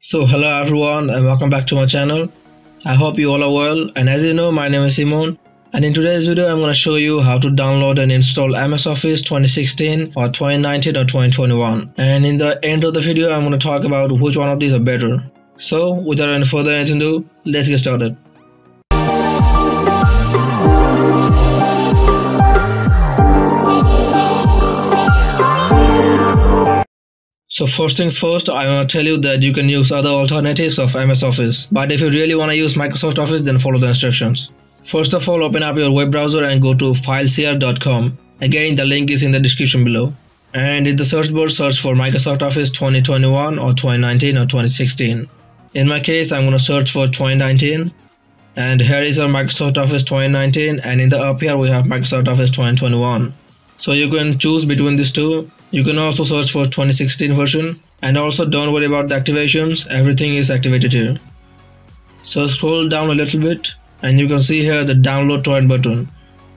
So hello everyone and welcome back to my channel. I hope you all are well, and as you know, my name is Simon, and in today's video I'm going to show you how to download and install MS Office 2016 or 2019 or 2021, and in the end of the video I'm going to talk about which one of these are better. So without any further ado, let's get started. So first things first, I want to tell you that you can use other alternatives of MS Office, but if you really want to use Microsoft Office, then follow the instructions. First of all, open up your web browser and go to FileCR.com. Again, the link is in the description below. And in the search bar, search for Microsoft Office 2021 or 2019 or 2016. In my case, I'm going to search for 2019. And here is our Microsoft Office 2019, and in the up here we have Microsoft Office 2021. So you can choose between these two. You can also search for 2016 version, and also don't worry about the activations, everything is activated here. So scroll down a little bit and you can see here the download torrent button,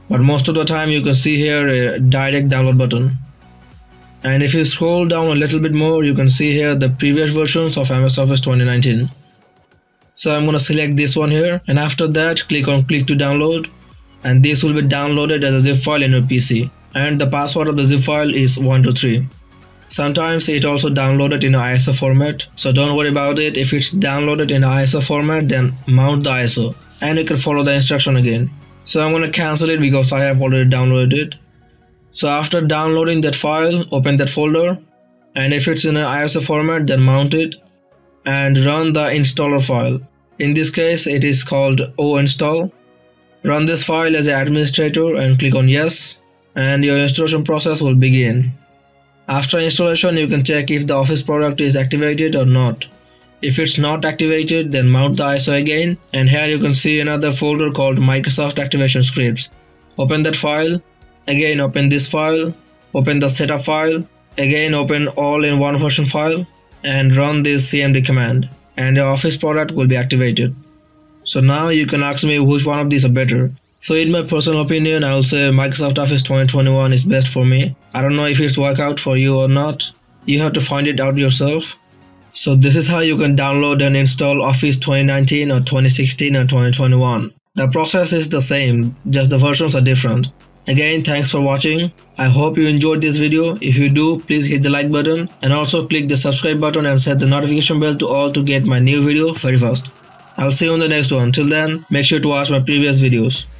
but most of the time you can see here a direct download button. And if you scroll down a little bit more, you can see here the previous versions of MS Office 2019. So I'm gonna select this one here, and after that click on click to download, and this will be downloaded as a zip file in your PC. And the password of the zip file is 123. Sometimes it also downloaded in ISO format, so don't worry about it. If it's downloaded in ISO format, then mount the ISO and you can follow the instruction again. So I'm going to cancel it because I have already downloaded it. So after downloading that file, open that folder, and if it's in an ISO format, then mount it and run the installer file. In this case it is called oinstall. Run this file as an administrator and click on yes, and your installation process will begin. After installation, you can check if the Office product is activated or not. If it's not activated, then mount the ISO again, and here you can see another folder called Microsoft Activation Scripts. Open that file, again open this file, open the setup file, again open all in one version file, and run this cmd command, and your Office product will be activated. So now you can ask me which one of these are better. So in my personal opinion, I will say Microsoft Office 2021 is best for me. I don't know if it's work out for you or not. You have to find it out yourself. So this is how you can download and install Office 2019 or 2016 or 2021. The process is the same, just the versions are different. Again, thanks for watching. I hope you enjoyed this video. If you do, please hit the like button and also click the subscribe button and set the notification bell to all to get my new video very fast. I'll see you on the next one. Till then, make sure to watch my previous videos.